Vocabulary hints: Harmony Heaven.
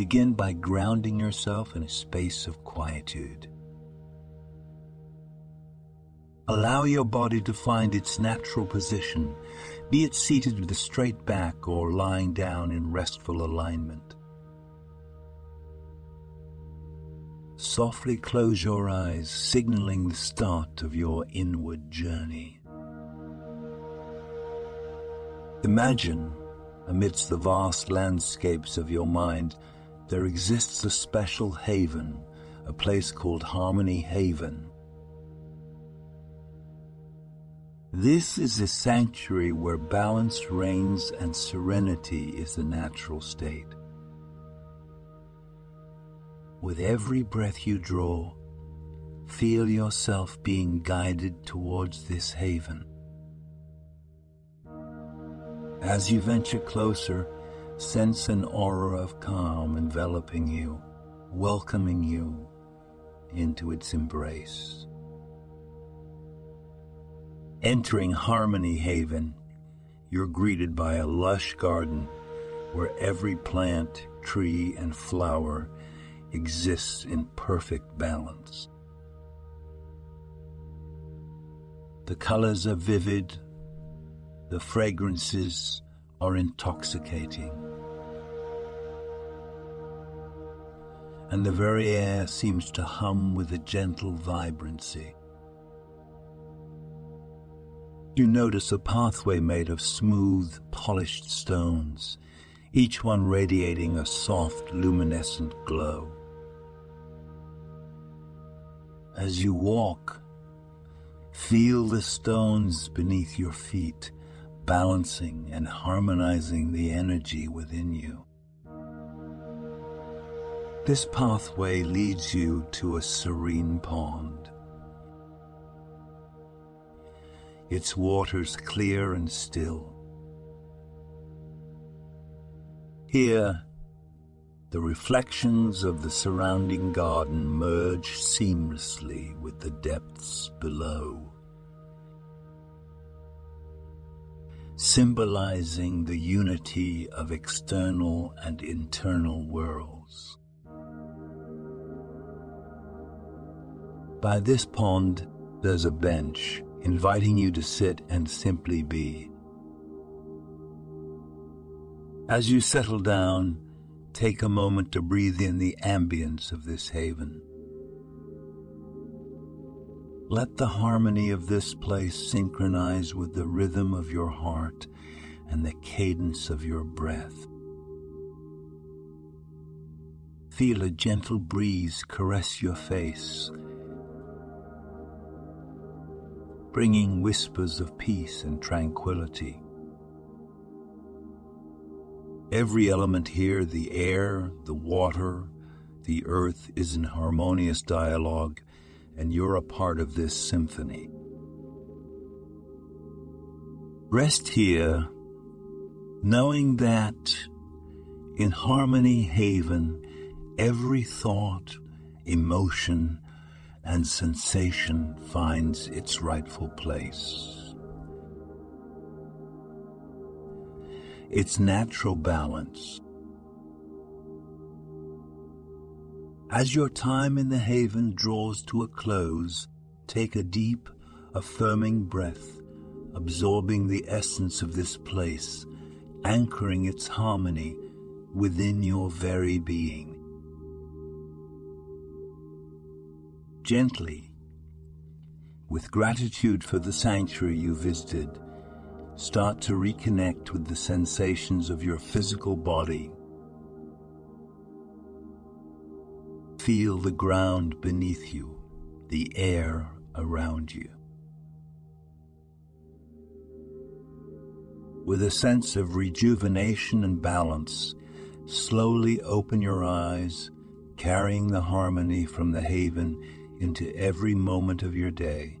Begin by grounding yourself in a space of quietude. Allow your body to find its natural position, be it seated with a straight back or lying down in restful alignment. Softly close your eyes, signaling the start of your inward journey. Imagine, amidst the vast landscapes of your mind, there exists a special haven, a place called Harmony Heaven. This is a sanctuary where balance reigns and serenity is the natural state. With every breath you draw, feel yourself being guided towards this haven. As you venture closer, sense an aura of calm enveloping you, welcoming you into its embrace. Entering Harmony Haven, you're greeted by a lush garden where every plant, tree, and flower exists in perfect balance. The colors are vivid, the fragrances are intoxicating, and the very air seems to hum with a gentle vibrancy. You notice a pathway made of smooth, polished stones, each one radiating a soft, luminescent glow. As you walk, feel the stones beneath your feet, balancing and harmonizing the energy within you. This pathway leads you to a serene pond. Its waters clear and still. Here, the reflections of the surrounding garden merge seamlessly with the depths below, symbolizing the unity of external and internal worlds. By this pond, there's a bench, inviting you to sit and simply be. As you settle down, take a moment to breathe in the ambience of this haven. Let the harmony of this place synchronize with the rhythm of your heart and the cadence of your breath. Feel a gentle breeze caress your face, bringing whispers of peace and tranquility. Every element here, the air, the water, the earth, is in harmonious dialogue, and you're a part of this symphony. Rest here, knowing that in Harmony Haven, every thought, emotion, and sensation finds its rightful place. Its natural balance. As your time in the haven draws to a close, take a deep, affirming breath, absorbing the essence of this place, anchoring its harmony within your very being. Gently, with gratitude for the sanctuary you visited, start to reconnect with the sensations of your physical body. Feel the ground beneath you, the air around you. With a sense of rejuvenation and balance, slowly open your eyes, carrying the harmony from the haven into every moment of your day.